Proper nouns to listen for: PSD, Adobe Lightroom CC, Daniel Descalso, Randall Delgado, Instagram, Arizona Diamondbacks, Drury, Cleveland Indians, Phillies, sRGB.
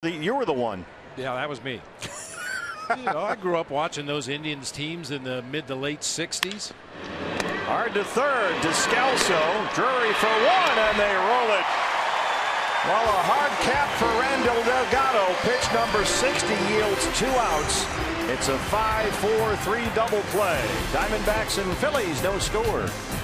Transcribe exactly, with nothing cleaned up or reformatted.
The, you were the one. Yeah, that was me. You know, I grew up watching those Indians teams in the mid to late sixties. Hard to third. Descalso. Drury for one, and they roll it. Well, a hard cap for Randall Delgado. Pitch number sixty yields two outs. It's a five four three double play. Diamondbacks and Phillies, no score.